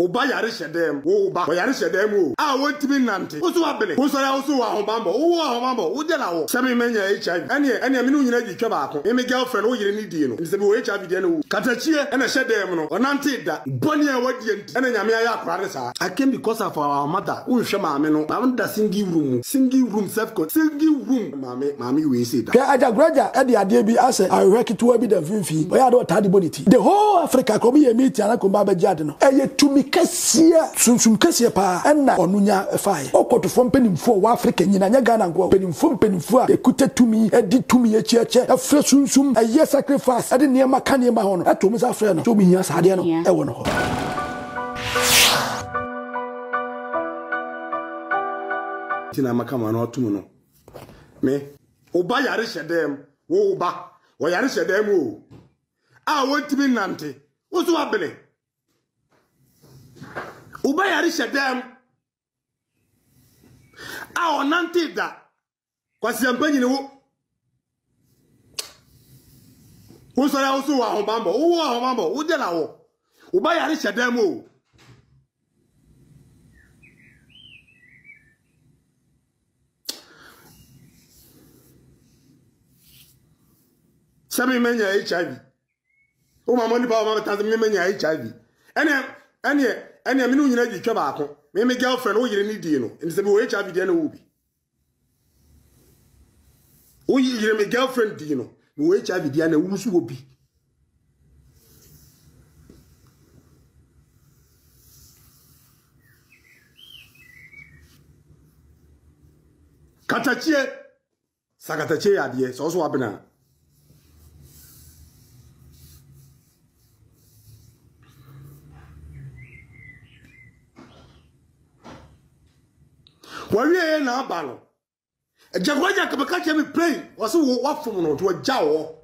Oba yarisha dem, oba yarisha dem o. Ah, we tibi nanti. Usu abene, usara usu wahomambo, uwahomambo, udelawo. Semi menya HIV. Anya minu yina jikyo baako. Emi girlfriend o yire ni dieno. Msebi o HIV dieno o. Katachie, ene shedem no. Onanti da, boni ya wadi enti. Ene nyamia ya kurare saa. I came because of our mother. Unshema ameno. Mamda single room self court. Single room. Mami we say that. Kaya Ajagurajah, edi adiebi ase. I work it to be the vinfi. Oya do tadi boniti. The whole Africa komi yemi tiana kumba bejadi no. Eye tumi. Kesia, kesia pa, enna onunya efaye. Oko to form penimfo wa Africa nyina nya Ghana ngo. Penimfo a ekute tumi, edi tumi echeche, efre sunsum, eye sacrifice, edi niema ka niema ho no. Eto mi sa frɛ no. To mi nya saade no, ewo no ho. Tina makama no otum no. Me, oba yare hyedem, wo oba, wo yare hyedem o. Ah, wo timi nante. Wo so abene. Uba yari shedem. Awo nanti da. Kwa siyampenyi ni wu. Usara usu wa homambo. Uwa homambo. Udela wo. Uba yari shedem wu. Sabi menya HIV. Uma moni pa umama tanzi menya HIV. Anya minu yina jikyo baako. Mimi girlfriend o yire ni dieno. Msebi o HIV dieno ubi. O yire mi girlfriend dieno. Mi o HIV dieno ulusu ubi. Katachie. Sakatachie ya diye. Sosu wabena. Warrior na balo. Ajagurajah kabaka che me pray. Wasu wa fom no to jawo.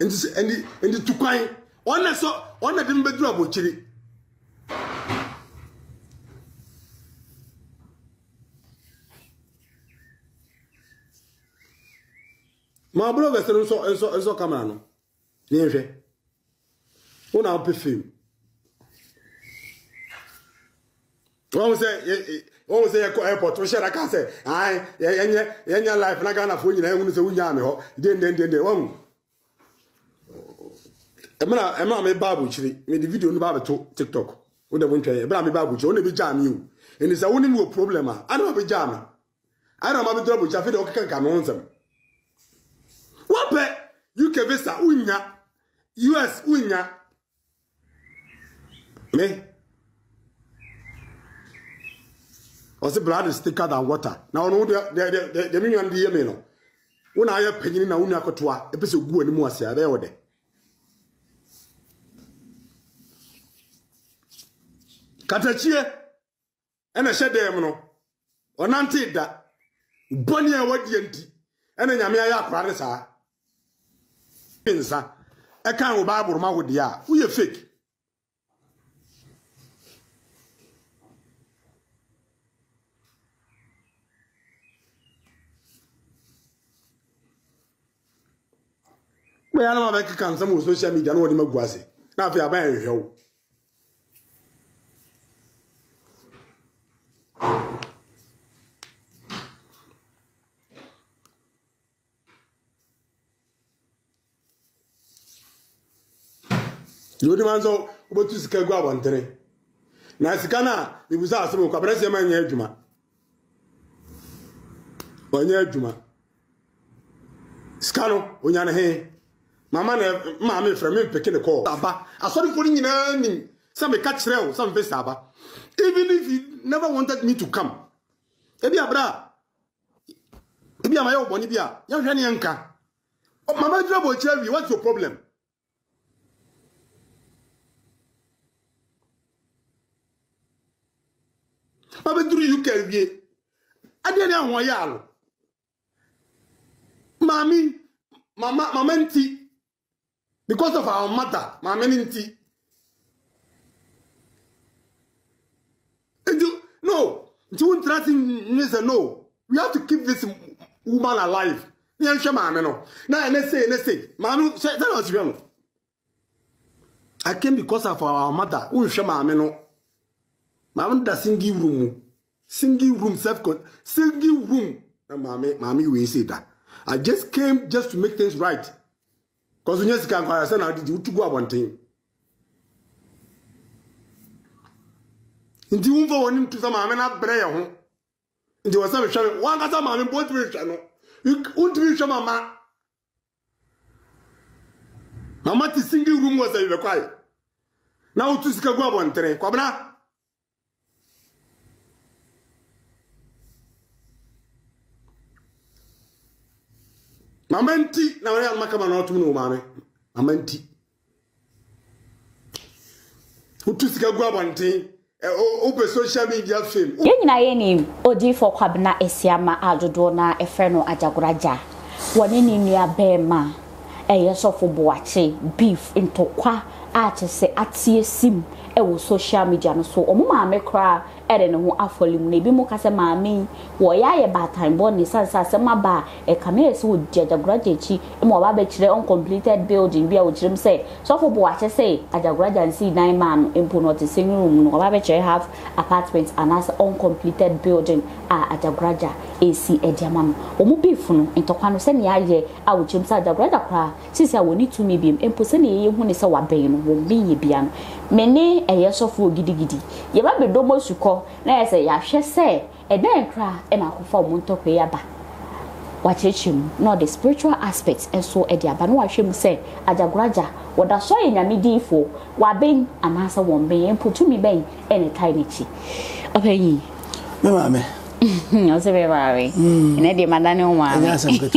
Enti tukwan. Ona so ona de mbedura bo chiri. Ma bro vese so camera no. Ni hwe. Ona pe film. Won say airport. We share a car say. Aye, yenya life na Ghana for nyina ehunu say unya me ho. Den. Won. Emra me babu chiri. Me the video no babu to TikTok. Won dey won twa. Emra me babu chiri. Won dey jam you. And say won no problem ah. Ana be jam. Ana ma be drop chiri afide okan kan won sam. What be? UK visa unya. US unya. Me or say blood is thicker than water. Now no the million the me no. When I have penny na unya kotoa, e pese gu animu asia there we dey. Katachie ene shedem no. Onante da boni e wadi enti. Ene nyame ya akware saa. Pinsa e kan wo baaburu ma wodi a, wo ye fake. I don't have a can some social media no dem go ase. Na fi aban ehwe o. You dey man so obotu sika go abontere. Na sika na e buza asem ko abrese man nya adwuma. Onya adwuma. Sika no onya ne he. Mama from me picking the call. Aba, I saw him for in some catch trail, some face Aba. Even if he never wanted me to come. Ebia bra. Ebia my own bonibia. Young Yanka. Oh, Mama trouble, Cherry, what's your problem? Mama, do you care? I didn't know why y'all. Mama, tea. Because of our mother, my mentality. No, you won't trust me. No, we have to keep this woman alive. Let's say, Manu, say that was wrong. I came because of our mother. Mama da singing room self con singing room. Mommy will say that. I just came just to make things right. Cause you just can't understand how did you to go one thing. In the room for him to some man up prayer. In the WhatsApp channel, one got some man both with channel. You won't be sure, Mama. Mama, the singing room was a require. Now to see go one thing. Kwabna. Mamenti, now I am Macaman to know, Mammy. Mamenti. Who to see a grab one thing? Open social media film. Yeninayenim, Odi for Kwabena Esiama Aldodona, Efreno Ajagurajah. One in your bema, a yes of Boache, beef into qua, artists at sea sim, a social media no so, or mamma cry, Eden who are following me, Mokasa mammy, why I about time born is as a maba, a cameras would judge a graduate, and more about the uncompleted building, be which them say. So for Boache say, Ajagurajah and see 9 man in Punot singing room, no about have apartments and as uncompleted building are Ajagurajah, AC, a German, or Mubifun, and Tokano Senia, I would jump at the Grada cry, since I will need to meet him, and Pusani, who is our bane, will be Bian. Many a yes of Gidigidi. You have been double succor, there's a yasha say, and then cry and I could form to pay back. What is him, not the spiritual aspects, and so Edia Banuashim say, Ajagurajah, what I saw in a midi for, Wabing, a master won't be, and put to me bang, and a tiny tea. Okay, mamma. No, so very. And I did my daniel one. Yes, I'm good.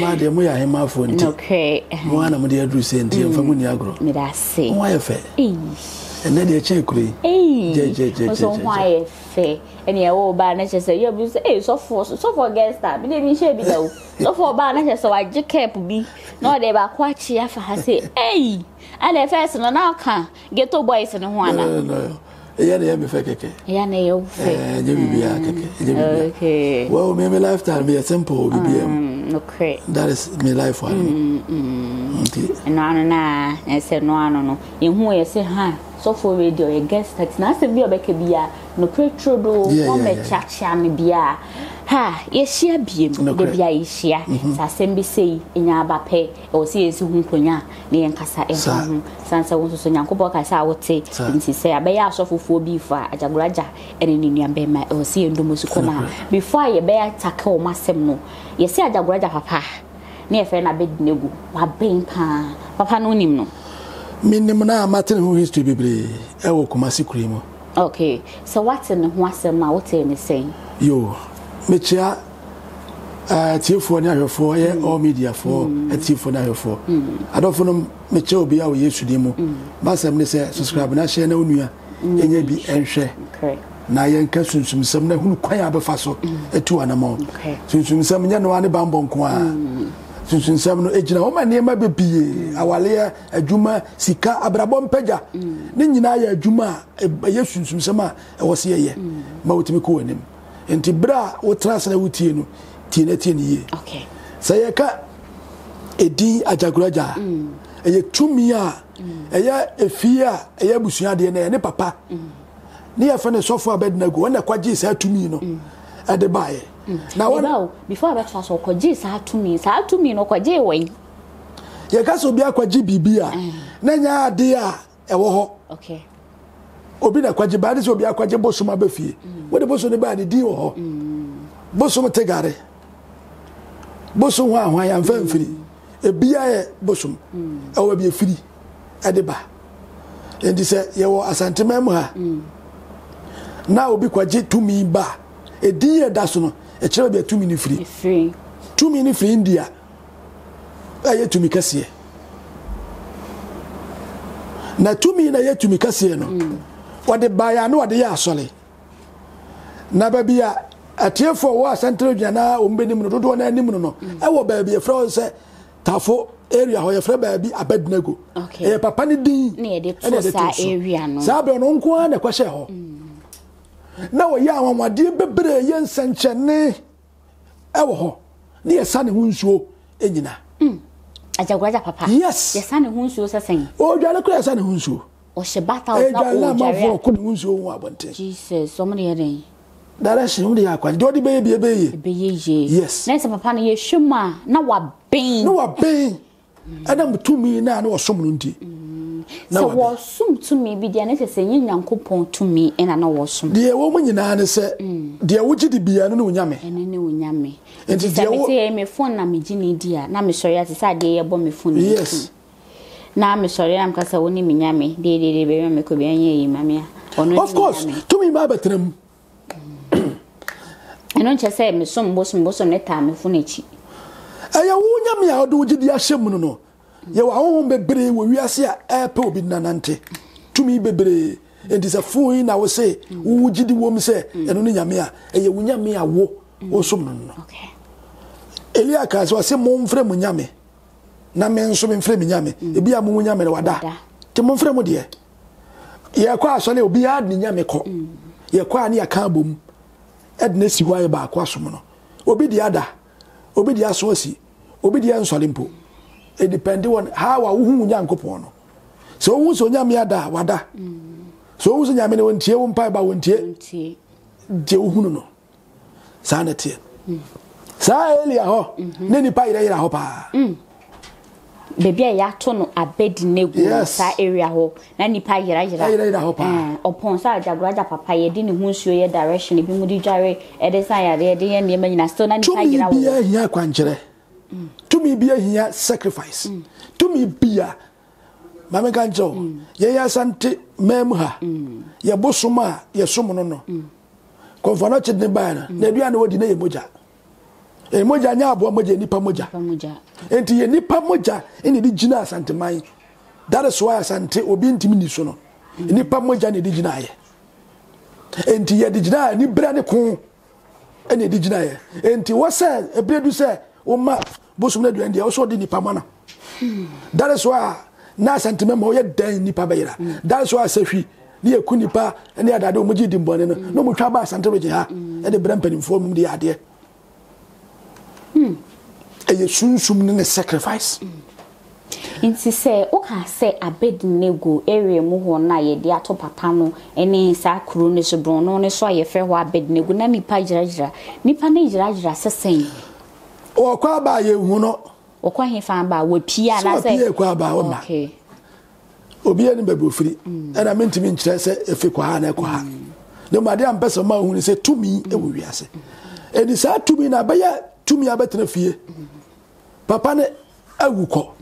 My dear, we are in my phone. Okay, one of the address and dear from Muniagro. Made us say, why a fair? And then they check me. Eh, so why a fair? And your old banner said, you abuse, eh, so forth, so for against that, but they didn't share below. So for banner, so I just kept me. No, they were quite cheerful. I say, eh, and the first and now can get two boys in one. Yeah, they have a fake. Yeah, they have a fake. Well, maybe lifetime be a simple BBM. Okay. That is my life for me. No, I said, no. You who I say, huh? So for radio, I guess that's not to be a baker beer, no pretro do, no me chacham beer. Ha, yes, she a beam, no beer is she. Sasembi say, in your bape, or see a soon punya, the Ancassa, and Sansa was so young, as I would say, since he say, I bear so for beef for Ajagurajah, and in Indian bema, or see in Dumusukona, before you bear taco, Massemo. You say Ajagurajah, papa. Near friend, I bid no, what being papa no him no. Minimum, Martin, who is to be I will come as cream. Okay, so what's in what's a mountain is saying? You, Mitchell, a tea for near 4 year or media for a tea for near 4. I don't follow Mitchell be our use to demo. But some say subscribe and I share no near, and you be and share. Now, young cousins, some who quire befasso a 2 animal. Since some young one bamboo choir. Since some agent, oh, my name may be our layer, a Juma, Sika, Abrabom Pedja, Ninja, Juma, a Bayesian, some summer, I was here, Moutimico in him. And Tibra, or Trasla Wutino, Tinetin. Okay. Sayaka, a D Ajagurajah, a Tumia, a Fia, a Busiadi, and a papa. Near from the sofa bed, no go, and a quadgy said to me, no, at the buy. Now, before I was so cogis, how to me, no quadgy way. Your castle be a quadgy beer, Nanya, dear, a war. Okay. Obina quadgy baddies will be a quadgy bosoma buffy. What was on the body deal? Bosoma tegare. Bosom, why I am very free. A beer bosom, I will be free at the bar. And he said, you were a sentiment. Now be quadgy to me bar. A dear Dasson, a child be 2 minute free. 2 minute free India. I yet to me Cassia. Now 2 minutes I yet to me Cassiano. What the buyer know what they are, sorry. Nababia, a tear for war, Central Jana, Umbenim, Rodon, and Nimuno. I will be a froze, Tafo area, or a flabber be a bed nego. Okay, a papanidi near the area. Sabon, uncle, and a question. Now, young one, dear Bebre, young Sanchane, our near San Hunsu, Edina. As a papa, yes, the San Hunsu, I say. Oh, Jalaca San Hunsu. Jesus, so many direction the aqua. Do the baby. Yes. Next of a panny, you shuma. Now what bane? No, what bane? Adam to me now, no, some so was soon to me be the necessary uncle point to me, and I know was soon. Dear woman, you know, said, dear, would you be? I know yammy, and I knew yammy. And if you say, me phone, I'm a genie, dear. Now, Miss Soria, I day upon me phone. Yes. Now, Miss Soria, I'm Cassawoni, Miami, they bury me, could be any mammy. Of course, to me, my bedroom. And don't you say, Miss Some Bosom, let time of Funichi. I won't yammy, I'll do the Ashemuno. You are home, baby. We are see apple be nanante. To me, baby, it is a fool. I will say, who did the woman say, and only Yamia, and you will me a woe or some. Okay. Eliakas was a mom frame with Yammy. Namen so in frame Yammy, it be a moon Yammy or da. Timon frame, dear. Yaqua, so you'll be adding Yamiko. Yaqua near Cabum. At Nessie Wiba, Quasumano. Obi the other. Obi the Associ. Obi the Ansolimpo. It depends on how a woman young copono. So, who's on Yamiada, Wada? So, who's on Yamino and Tier, one pipe, I went here. Jehuno Sanity. Saelia, ho, Nenny Pira Hopper. Baby, I tono a bed neighbor, Sa area ho, Nanny Pira Hopper. Upon Sajagurajah Papa, you didn't lose your direction if you would jarry a desire there, the end, and I still not to be here, Quanchere. To me be here sacrifice. To me be a Mamma Ganjo, Yea Sante Memha, Ye Bosoma, Ye Sumono. Confonated Nebana, Nebiano, what the name Moja. A Moja Nabo Moja Nipamoja. And to Nipamoja, any digina Santa Mai. That is why Sante Obinti Minisono. Nipamoja Nidiginae. And to Yedigina, Nibranico, and Yediginae. And to what said, a producer. Oma Bosumna Duendi also did Nipamana. That is why Nas and Timemo yet then Nipabeira. That's why I say she near Kunipa and the other Mujidim Bonino, no Mutraba Santa Regina, and the Brempen informed the idea. A soon sacrifice. In she say, Oka say, I bed Nego, area Moho Naye, the Ato Papano, and in Sacrunis Bronon, so I fair while bed Nego, Nami Pajra, Nipanage Rajra, saying. Or Quaba, you know, or quite he found by would Pia Quaba, okay. Obian Babu free, and I meant to mean Chess if you can. No, Madame Bessama, who say to me, it will be as it is out to me now, but yet to me, I better fear. Papa, I will call.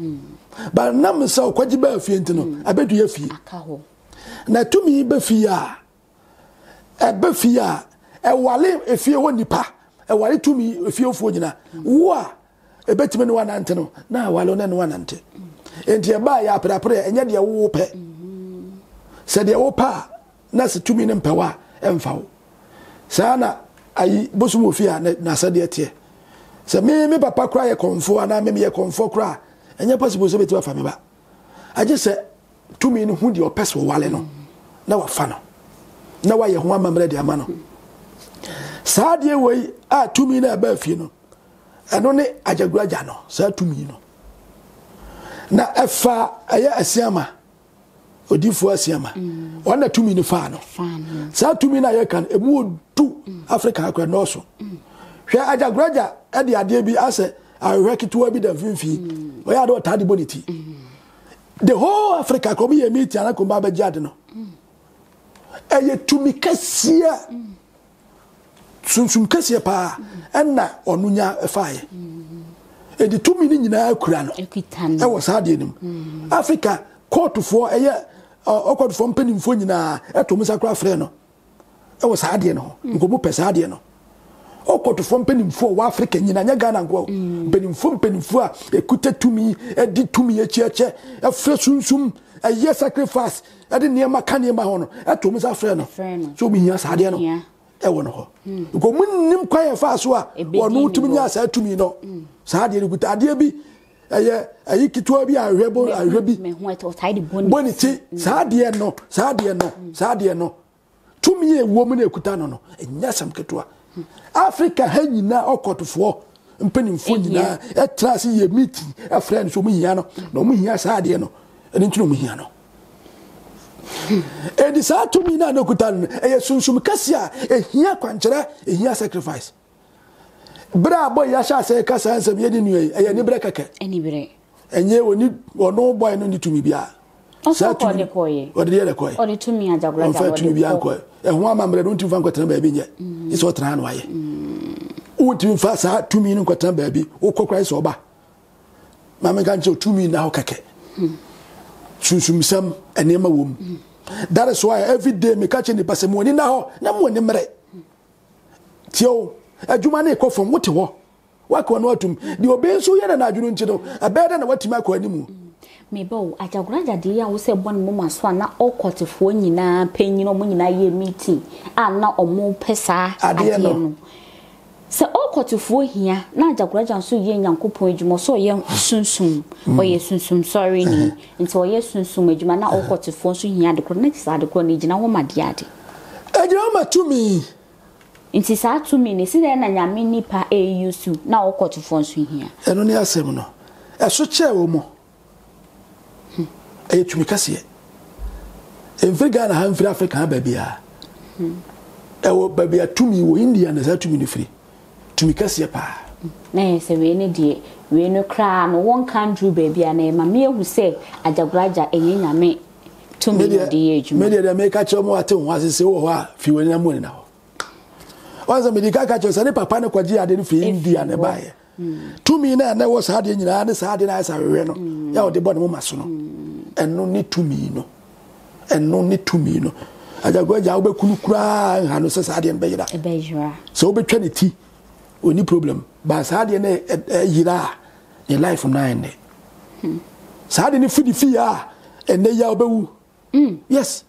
But number so quite about Fientino, I bet you a fee. Now to me, Befia, a Befia, a Wale, if you want pa. Why to me if you're forgina? Wah, a betman one anteno, now alone and one ante. And ye buy up a prayer and yet ye whoop. Said ye opa, Nasa to me and Pawa and foul. Sana, I bosumufia, Nasa dear tear. Say, me papa cry a comfort and I may be a comfort cry, and your possible to a family. I just said, to me in whom your pass for Waleno. Now a funnel. Now I am one member of the Amano. Sadia way ah to me na bafino. And only Ajagurajah no, said to me no. Na efa aya asiama. Odifo asiama. One to me no fano. Fano. Said to me na yakan ebu du Africa akra no so. Hwe Ajagurajah e de ade bi ase aweketo bi da finfi. Oya do tadi boniti. The whole Africa come here meet ana ko ba jade no. Eye to me kasia. Sunsum Cassia pa, and na or Nunya a fire. And the 2 minutes in our crown, I was hard in him. Africa, caught to 4 a year, or caught from Penny Funina at Thomas Crafreno. I was hard in her, Gomopes Hardino. Or caught to from Penny for African in Anagana go. Penny from Penny for a cutter to me, a did to me a church, a fresh sunsum, a year sacrifice, at the near Macania Mahon, at Thomas Afreno. So me yes, Hardino. I want her. Go moon quite fast, or no to me, I said to me, no. Sadia good idea be a yiki a rebel, a rebby, white or tidy bonity. Sadia no. To me, a woman a cutano, and yes, I'm Ketua. Africa hanging now or caught to 4, and penning funina, a trashy meeting, a friend to me, no, me, yes, Sadia no, and into me, no. Edisa tumi na nokutan eye sunsun kasia ehia kwankyere ehia sacrifice. Bra boy ya sha say kasa ansem yedi nuye eye ni bre keke. Eni bre. Enye oni ono boy no ni tumi bia. Oso ko de koye. Odi de koye. Odi tumi Ajagurajah odi bia koye. Ehun amamre don tumi fa kwatena ba bi nye. Iso otra na waye. O tumi fa sa tumi ni kwatena ba bi okokrai so ba. Mama kan che tumi na ho keke. Sunsumisam enema wom. That is why every day me catch the person money now. Na money mere. Tio, adwuma na ekọ from what ho. Waka no atum. The obenso ye na adwunu nche no. Abeda na watimi akọ animu. Me bo Ajagurajah de ya wo se bon mo maso ana okotefo nyina panyin omo nyina ye meeting. Ana omo pesa ade no. Se okotefo hia na Ajagurajah so ye Nyankopon adwuma so ye sunsun. Oye sunsun sorry ni. Nti oye sunsun adwuma na okotefo so hia de connect sa de ko ni gina wo madeade. Ejina ma tumi. Nti sa tumi ni se na nyame nipa eyusu na okotefo so hia. Eno ni asem no. Eso che wo mo. Eye tumi kase. Enfriga na hanfri Africa ha ba bia. Ewo ba bia tumi wo India na sa tumi ni free. Pa. Nay, say we need we no cram, one country baby, and a mammy who say Ajagurajah a me to me the age. Maybe they may catch your more at once and say, oh, few in a morning now. Once a medical catchers and a papa no quadia didn't feel India and a buyer. 2 minutes and there was hard in your hands, hard in eyes, I ran out the bottom of my son. And no need to me, no, and no need to me, no. Ajagurajah will be cry and no society and beja. So be Trinity. Any problem, but sad in a yira, a life of 9 days. Sad in a food fear, and they are boo. Yes,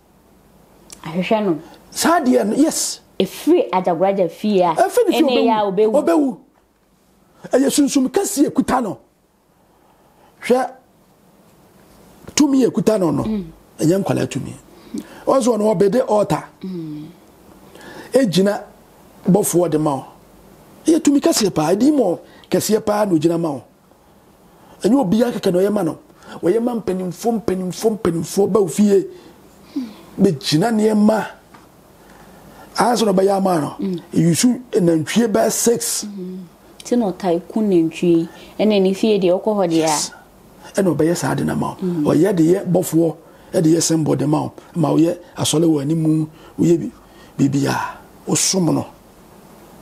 I shall know. Sad in, yes, a free Ajagurajah fear, a free fear, and you soon can see a cutano. To me, a cutano, no, a young collar to me. Also, an obey the altar. A gina, both for the mouth. Ye to me Cassiopa, Dimo, Cassiopa, Nujanamo. And you'll be a canoyamano, where your man penning foam penning foam penning for both ye. But Ginania ma answer by Yamano, you soon and then 3 by 6. Tino tycoon and tree, and any fear the alcohol, yes, and obey us hard in a mount, or yet the year before, at the assembled the mount, Mauye, a solo any moon, we be a or summoner.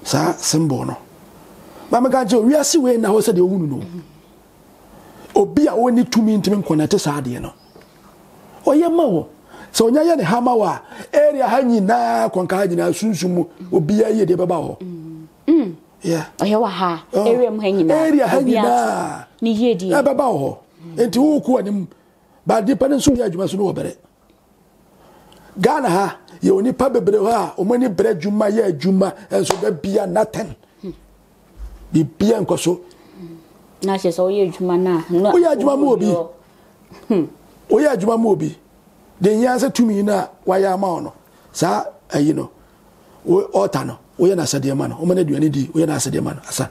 Sa sembono mama ganjo we asi we na ho se de ohunu no obi a woni tumi ntimi konate sa de no oyema wo so onya ye ne hamawa area hanyi na konka hanyi na sunsumu obi a ye de baba ho yeah oyewa ha area mu hanyi na area ni ye de e baba ho enti wo ku anim ba de panin so ye adwuma so no obere Ghana ha ye oni pa bebre ha omani bre djuma ye djuma enso be bia naten bi bia nkoso na she so ye djuma na no oya djuma mo obi oya djuma mo obi de nya se tumi na waya ma ono sa ayi no o ota no oya na sade ma no omani duani di oya na sade ma no asa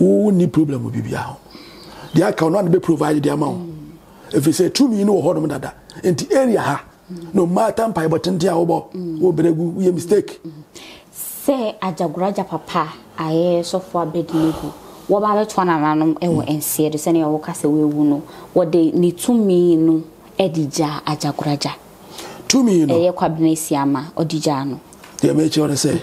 o ni problem obi bia ho de aka no na be provide the amount if you say tumi no ho no dada enti area ha no matter by but in the obo wo bregu we mistake say Ajagurajah papa aye so for bed nigo wo ba beto na nanom e wo ensie de se ne wo kase we wu no wo de ni tumi no edija Ajagurajah tumi no e kwabnesi ama odija no de me che say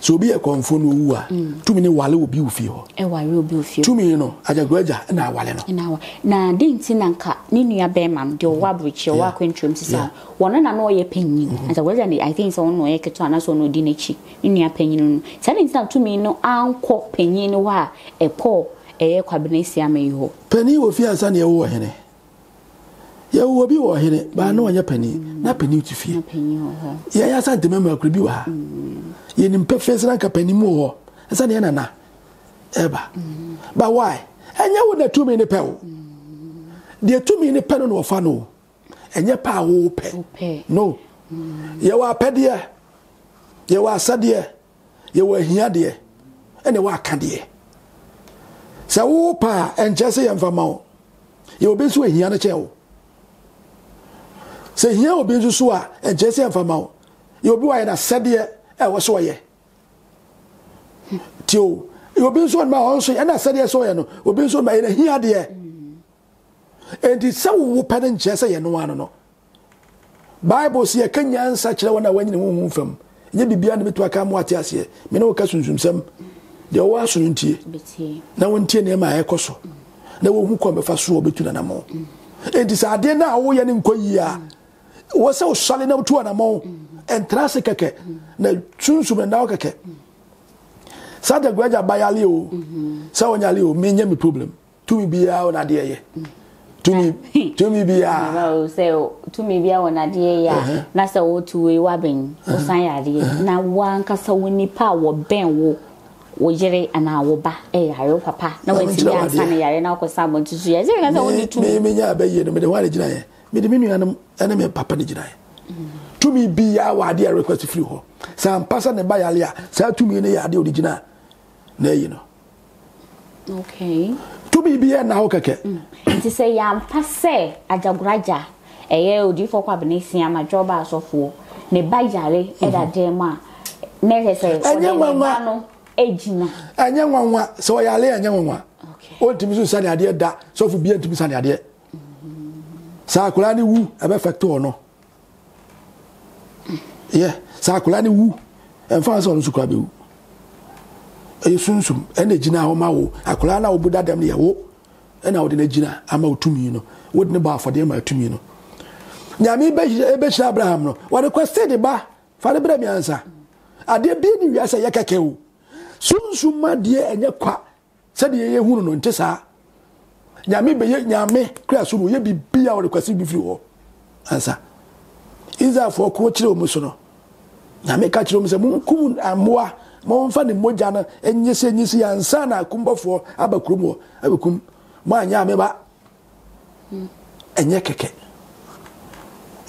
so be a konfo no wu a tumi ne wale obi ofi ho e wale obi ofi tumi no Ajagurajah na wale no na de nti na nka ne nua be mam de owa bruche owa kwentrum sisa wono na no ye panyin Ajagurajah I think so no ye keto ana so no di ne chi nua panyin no sa de nti na tumi no anko panyin no a e po e ye kwabnesi ama yi ho panyin ofi asa na ye wo hene ye wo bi wo hene ba na wanya panyin na panyin tifie na panyin ho ye ya sa de mema akrobi wa ye ni mpefese na kapanimu ho asa ne na na eba but why enye wo na tumi ni pe wo de tumi ni pe no no fa no enye pa wo pe no ye wa pede ye wa asade ye wa hiade ene wa akade se wo pa enje se ye mfa ma wo ye obesu ehia na che wo Say here will be Joshua and Jesse and Famau. You will be why I said here. I was so here. Tio, you will be so my also. And I said here so no. Will be so my here there. And it's so who pardon Jesse and no one no. Bible see a Kenyan such a one when you move from. You be beyond me to a cam what yes here. Me no questions some. There was soon tea. Now when tea near my ecoso. Now who come if I saw between an amount. And this idea now, we are in Korea. Was so solid now to an amount and trust a cake. Now, soon to an hour cake. Sada graduate by a leo. So on a leo, many problem. To me be our idea. To me be our say to me be our idea. That's a old two way wabbing. Now one castle winning power ben woke. Wojere ana woba eh ayo papa na wetimi asana yare na akosa mo ntutu ye zere kasa woni tu me nya abaye no me de wale ginaye me de menu anam ana me papa de ginaye to me bi ya wade request free ho sa mpasa ne ba yale a sa to me ne ya de original na yi no okay to me bi ya na ho keke nti say ya mpase Ajagurajah eye odi fo kwa benesi ama joba asofo ne ba yale e da dem a necessary no Ejina. Anyanwa so yale anyanwa. Okay. Otimi so sane ade da so fu bia ntimi sane ade. Sa akura ni wu ebe factor no. Yeah, sa akura ni wu enfa so no sukura be wu. Esunsun ene gina ho ma wo akura na obuda dem ne wo. Ena wo de gina ama otumi no. Wo de ba for dem atumi no. Nyame be shi Abraham no. Wo requested ba fa de bra mi answer. Ade bi ni wi asa yekeke wo. Sunsuma dear and your quack, said the Yahuno and Tessa. Yammy be yammy, crash will ye be our request before. Answer. Is that for Cochilo Musono? Yammy catch rooms a moon coon and moa, more funny mojana, and yes, and yes, and sana come before Abacumo, Abacum, my yameba and yakeke.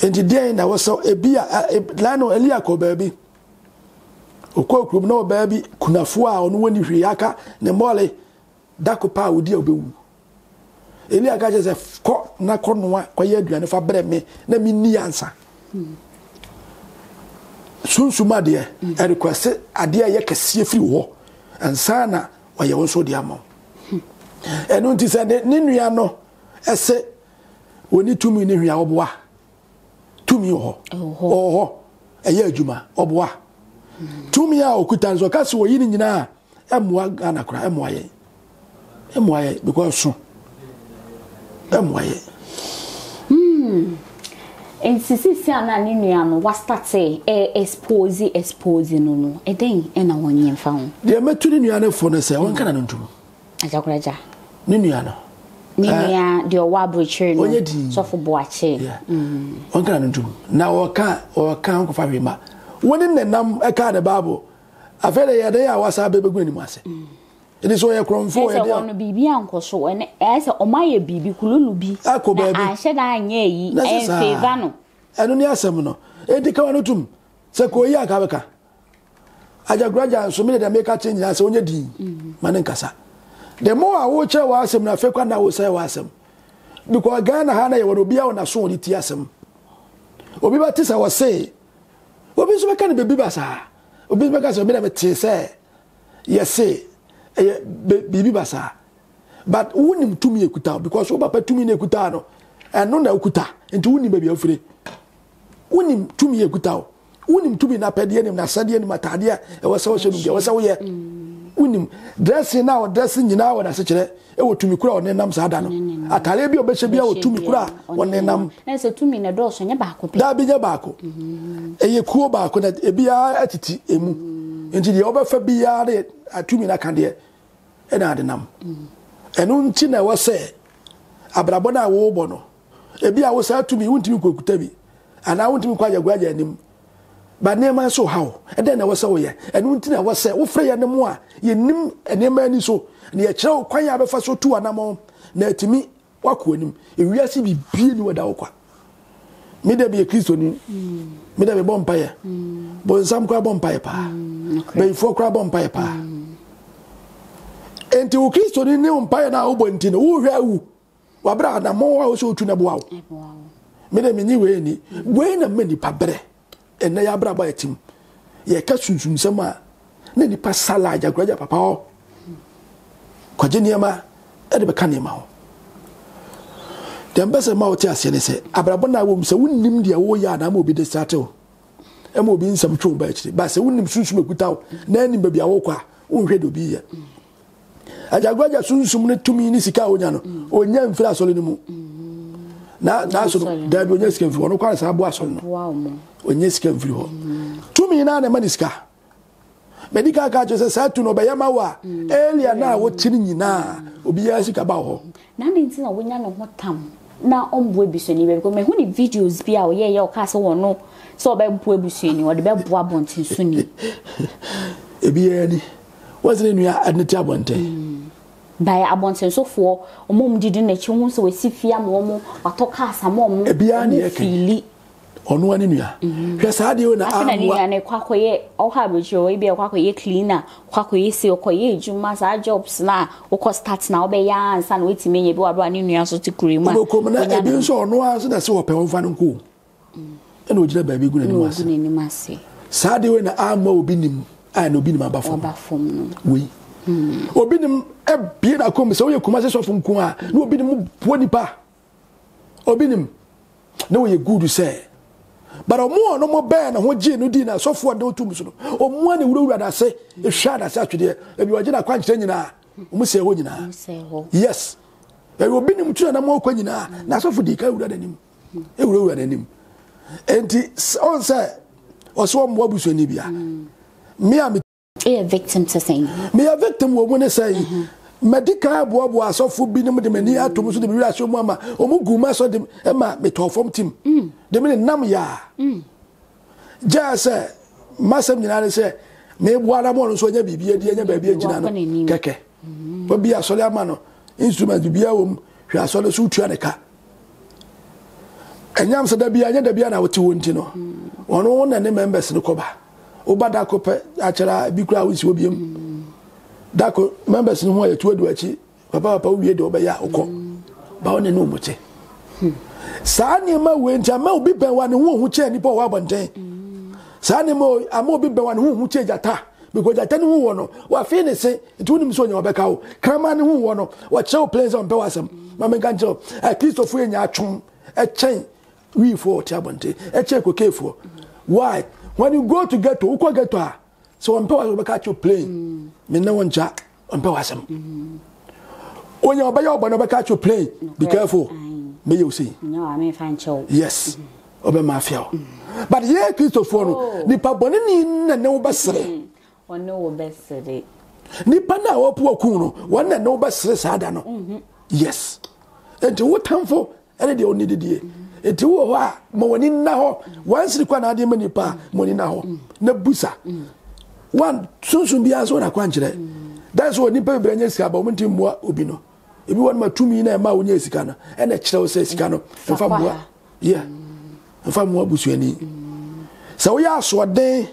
And today I was so a beer, a lano, a liaco baby. Okokrum no baby kunafua a onu wani hwiaka ne mole dakopa odi obewu eli aka je se ko na ko noa kwaye aduane fa brɛ me na mi ni ansa sunsuma de e request ade aye kɛsie firi wo ansa na waye wo so de amɔ ɛno nti sɛ ne nua no ɛsɛ woni tumi ne hwia oboa tumi ho oho ɛyɛ adwuma oboa tumia okutanzo kasi wo yini nyina emwa gana kura emwa ye because so emwa ye and sisi ana ni nuano wa start expose no e den e na wonye mfa ho de metu ni nuano fo no se won kana no ntumo Ajagurajah ni nuano niya de owa broche no so fo boache won kana no ntumo na o ka ko fa rema when the name a kind of babble, I felt a day I was a baby green mass. It is all a crumb for a one baby uncle, so and as a my baby could be. I could I said I yea, and say Vano. And only a seminal. And the Kawanotum, Sakoya Kavaka. Ajagurajah so many that make a change as only Dean, Manenkasa. The more I watch her was him, I felt I would say was him. Because Ghana Hana would be on a soul, it is him. Obi Batista was say. Obispo can be bibasa. Obispo can be a tese. Yes, say, bibasa. But unim to me kuta because Obapa to me kutano and none kuta and to unim baby free. Unim to me kutao. Unim to be napedian, nasadian, matadia, it was social, it was our year. Unim dressing now, dressing in our such a to me crow, Nenam Sadano. Atalebio Beshebio to me cra, one Nenam. That's a 2 minute dose and a bacco. That be your bacco. A cool bacco that a beer attitude a moon. Into the overfare beer at 2 minute candy and adenum. And until I was say, Abrabona wobono. A beer was out to me, won't you go to me? And I want to inquire your guardian him. But never so how, and then I was away, and until I was said, oh, Freya no more, ye nim and never any so, and ye chow quite a bit for so 2 and a more. Now to me, walk with him, if we are see be being with Aoka. May there be a Christian, may there be a bonfire, but some crab on piper, but 4 crab on piper. And to Christian in the umpire now went in, oh, Wabra, and more also to Nabuao. Mene meni we ni we na meni pa bere ena ya bra ba etim ye ka sunsun sama na ni pa sala Ajagurajah papa o kwaje ni ma e de be ka ni ma ho dem bese ma o ti ase ni se abrabo na wo mse wonnim de wo ya na ma obi de start o e ma obi nsam twu ba echi ba se wonnim sunsun ekuta o na ni ba bia wo kwa wo hwe do bi ye Ajagurajah sunsun ne tumi ni sika onya no onya mfira so le ni mu na so da bi onya sika mfiri ho no kwara sa bo aso no wow mo onya sika mfiri ho tumi na na maniska medical ka jose sa tu no be yama wa elia na wo tini nyina obi ya sika ba ho na ndi nti na onya no ho tam na ombu ebisoni be because me hu ni videos bi a wo ye o ka se wo no so be mpo ebisoni wo de be bo abontin suni ebi ya ni wasini nua adneti abontin by abontin so for omom didi na chi hu so we sifia mo mo watoka asamom ebiani fili onu ani nua hwesa de na amwa na kwakoye ohabujo ibe kwakoye cleaner kwakoye se okoye ejuma sa jobs na okọ start na obeya ansa na wetime ye bi wado ani nua so tikurema onya de so onu aso na se opewo fa nko eno ojira ba bi gune ni mase sa de na amwa obinim a na obinim abafom no we obinim e bie na kom se oye kuma se so fun kun a na obinim bo nipa obinim na oye good say but omo no mo be na ho gye no di na so fo de otum so omo ani wura da se e hwa da se atwede e bi oje na kwa nkyere nyina omo se ho nyina yes e obi nim tuna na mo kwa nyina na so fo di ka wura da nim e wura da nim enti on say oso mo abuso ni bia me am a victim to saying me a victim wo ne say medical bobo asofo binim de mani atom so de wura so mu ama omo guma so de e ma metofom tim de me nam ya jase masem nyina se me buara mo so nya bibia de nya bibia gina no keke bo bia so le ama no instrument bibia wo hwa so le so tua ne ka enyam se da bia nya da bia na wote wonti no ono wona ne members ne koba obada kope achara bi kura wo si obiem dako members no hoye tuadu achi papa wiye de obeya okọ ba one no moche sa ne ma we ntia ma obi ben wa ne ho hu che ni po wa bonten sa ne mo ama obi ben wa ne ho hu che jata because jata ne ho no wa fe ne se ntu ni mso nya obeka wo krama ne ho no wa che place on be wasam ma me kan che a Christopher nya atwom e chen we for ti abonten e che ko kefo why when you go to get to ukwa get to her, so on power we catch you playing me no one jack on power sam when you obey obo no be catch you playing be careful may you see no I mean fine show yes obe mafia but here Christopher no ni pa boni ni na ne wo besere one wo besere ni pa na wo po ku no one na wo besere sada no yes and what time for any dey only dey eti wo ho a mo woni na ho once ni kwa na dey mani pa mo ni na ho na busa one soon be as one a quantity. That's what Nipper Brenesca, but went in more Ubino. If you want my 2 million and my years, Cano, and a chill says Cano, and Famua, yeah, and Famua Busuani. So we are so a day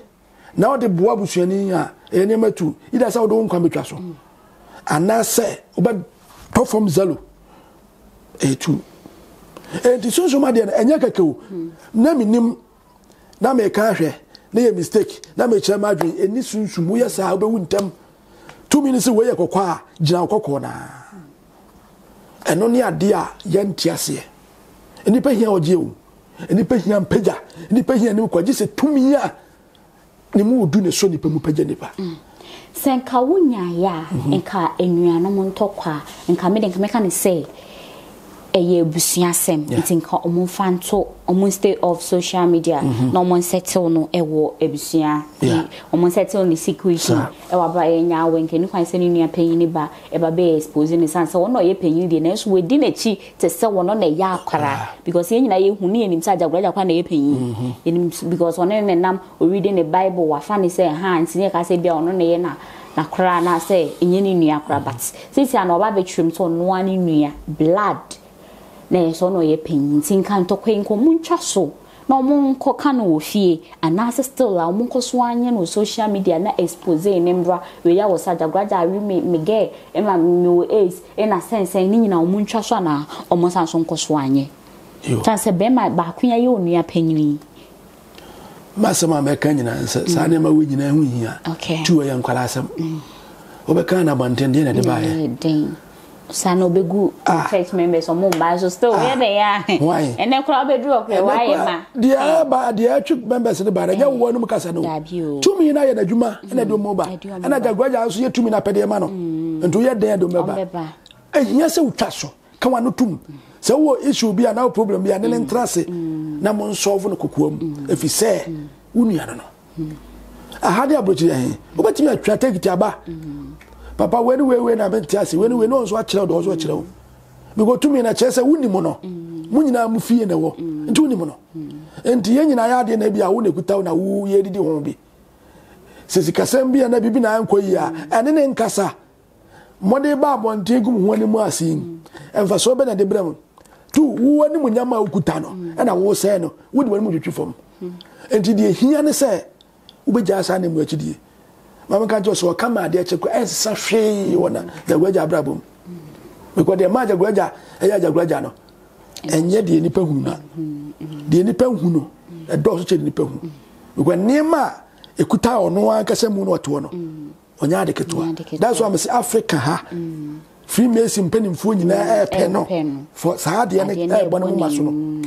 now the Bois Busuani, and number two, it has our own combitrasso. And now say, but perform Zalo a two. And the social media and Yakako, Naminim, Namekashe. Nay mistake, na me chama dwen eni sunsun wo yesa obewu ntam. 2 minutes wo yekokwa jina kokko na. Eno ne ade a ye ntiase. Eni pa hia oje o. Eni pa hia mpaja, eni pa hia ne kwaje se 2 minutes a ne mu du ne so ne pa mu paja ne pa. Senka wonya ya enka enuano mo ntokwa, enka me de enka meka ne say. Eye busua sem ntinka omonfanto omon stay off social media no mon settle no ewo ebusua omon settle ni secretion ewa ba enya wenke ni kwanse ni nua panyi ni ba e ba be expose ni sanse wono ye panyi de na so we di na chi te se wono na ya akwara because ye nyina ye hunu ye nimsa Ajagurajah kwa na ye panyi because one ne nam o read the Bible wa fa ni se ha ntinye ka se bia ono na ye na kra na se enye ni nua kra but sisi an oba be twem so no ani nua blood na so no ye painting kan to kwen ko muntwa so na mo nko kan wo fie ana still a mo nko so anye no social media na expose ne mbra we ya wo Ajagurajah we mege e ma no ace e na sense ni nyina o muntwa so na o mo san so nko so anye Tasa bema bakunya yo nua panyin. Masama meka nyina sa ne ma we nyina hu hia. Tuo ya nkwala asem. Obeka na bantende na de baaye. Sano begu church members omo ba so still where they are. And then crowd be draw clear why ma. Dia ba dia church members ne ba na ya wo no kasa no. Tumi na ya na dwuma na de mo ba. Na Ajagurajah so ye tumi na pede ma no. Nto ye den do meba. Ehia se utwa so ka wa no tum. Se wo issue bi na problem bi na ntrase na mo solve no kokuam. If you say unua no. Aha dia brochi eh. Obetimi atwa take aba. Papa we na bentiasi we no so akira do so akira wo because to me na chese woni mo no munyina mu fie na wo nti woni mo no nti ye nyina ya de na bia wo na kuta na wo ye didi ho bi sisi kasam bia na bibi na anko yi a ene ne nkasa mode ba bonte gum ho ne mu asin enfa so be na de brem tu wo ni munyama okuta no na wo se no wo de mu twetwe fam nti de hia ne se wo be jasa na mu akidie mama kanjo so come ade cheko ensa hwe wona da gwaja brabom because the maja gwaja eya Ajagurajah no enye de nipa hu na de nipa hu no edo so che nipa hu because nema ekuta ono ankase mu no oto no onya de ketua that's why I say Africa ha Freemason penimfo nyina e pe no for saade ne e bono mu maso no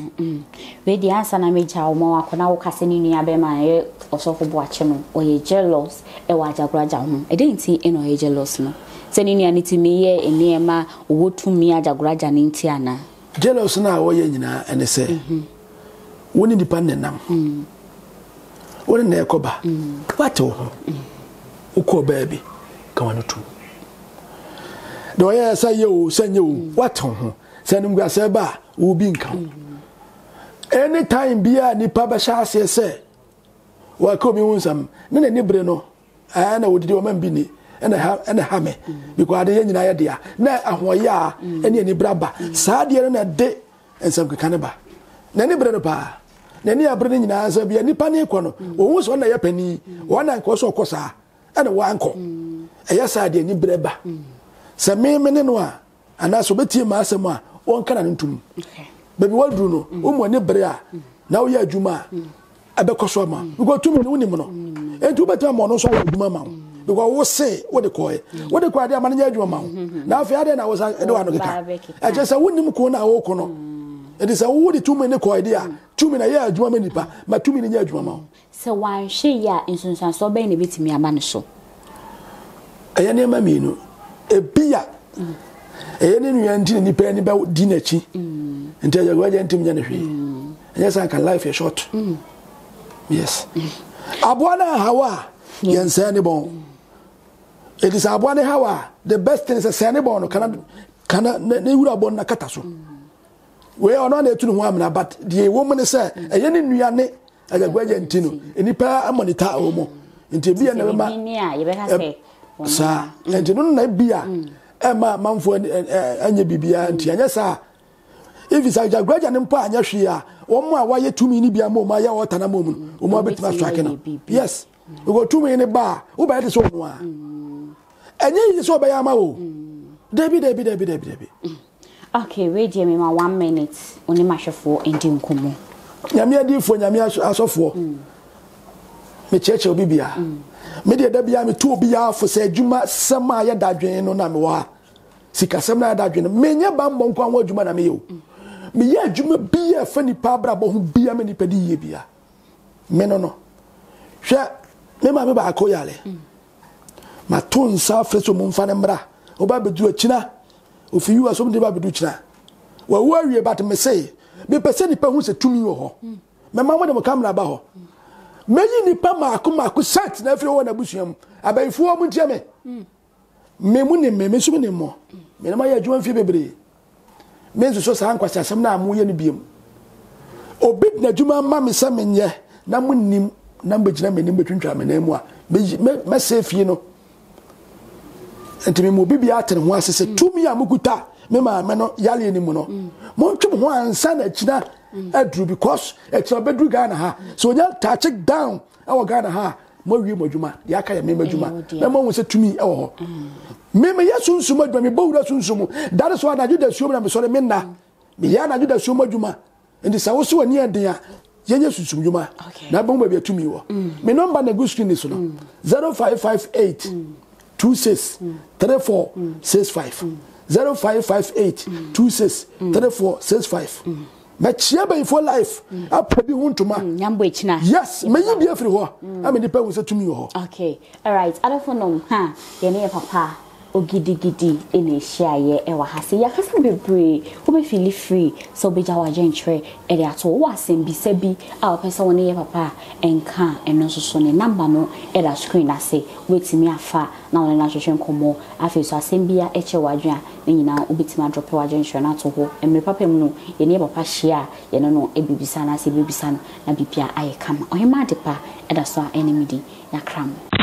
we di answer na me cha o mo akona wo kase ni nua be ma e osofo bo ache no o ye jealous e wa Ajagurajah ho e dey nti e no ye jealous no se ni nua ni ti me ye eni ma wo tumi Ajagurajah ni nti ana jealous na wo ye nyina ene se woni dipa ne nam woni na ekoba what wo uko baby ka wanu tu do ya say yo senyo what ho senum gwa se ba wo bi nkan anytime bia nipa ba sha se se wa ko mi wunsam na ne bre no ana wodidi o man bi ni ana ha me because ade ye nyina ye dia na ahoya ene ni braba sa dia na de ensam kan ba na ne bre no pa na ne abre ni nyina sa bia nipa ne ko no owu so na ye pani wona nko so kosa ana wa nko eya sa dia ni breba se me ne no a ana so betie ma asem a won kana ntum baby what do no o mo ne bre a na wo ya adwuma a bekoso ma because tumi no nim no entu betia mo no so wo adwuma ma because wo se wo de koe de amane ya adwuma ma na afia de na wo sa de wa no keka e je se wonim ko na wo ko no it is a wo de tumi ne koe de a tumi na ya adwuma ma nipa ma tumi ne ya adwuma ma se wan hwe ya insunsan so be ne betimi ama ne so eya ne ma mi no ebia ene nua ntini nipa eni ba di nachi nti Ajagurajah ntim nya ne hwe yes I can life is short yes abwana hawa yensa ne bon it is abwana hawa the best thing is a sanibon kana ne wura bon na kata so we ono na etu ho amna but the woman say ene nua ne Ajagurajah ntino enipa amonita omo nti bia na be ma ye be ka se sa ntino na bia Emma manfo anya bibia ntia nya sa if say Ajagurajah ne mpa anya hwe a wo ma waye tumi ni bia mo ma ya wota na mo mu wo ma betima swake na yes we go tumi ni ba wo ba de so no a anya yi so ba ya ma wo debi okay wait here me ma 1 minute oni ma hwefo ndi nkomo nyame adifo nyame asofo me cheche obibia me de da bia me to bia fo se adwuma sema ya dadwen no na me wa sika sem na dadwen me nya ba mbonko anwa adwuma na me yo me ya adwuma bia fa ni pa bra bo ho bia me ni pedi ye bia me no no hwe me ma me ba akoyale ma ton sa freso mo mfa ne mra oba bedu akina ofi yu aso me ba bedu akina wa wo awie but me say me pese ni pa hu se tumi wo ho me ma mo de mo camera ba ho Many nipa maako set na afiri wona busuam abayifu o muntia me memune meme so ne mo me na ma ya dwuan fie bebre me nso so sa nkwasa asem na amoye ne biem obid na dwuma ma me se menye na munnim na mbejina menim betwintwa me na mu a me se fie no entime mo bibia atere ho asese tumi a mukuta me ma me no yale ni mu no mo ntwum ho ansa na kina adru because it's a bedru Ghana ha so you touch it down our Ghana ha mo wi modwuma ya ka ya me modwuma na mo won se tumi e ho me me yasunsum adwa me bowura sunsum that is why na juda suom na me so me na me ya na juda suom adwuma And the Sawosu and Yadia, Yenyasuma, Nabomba be to me. My number na good screen is 0558 26 34 65. 0558 26 34 65. Machiaba for life. I probably want to my yes, may you be a free war. I mean, the people said to me, okay, all right. I don't know, huh? Your name, papa, Ogidi Gidi, in a share, ewa hasi. Ya kasi be brave, who may feel free, so be our gentry, and at all was in Bisebi, our person, near papa, and can, and also so a number no, and a screen, I say, wait me afar, now an action come more. I feel so I send beer, etchawajia. Nina ubitima drop wa junction atoho emepapa mno yene papa share yene no ebibisa na se bibisa na bibia aye kama ohema depa eda so enemy di na kram.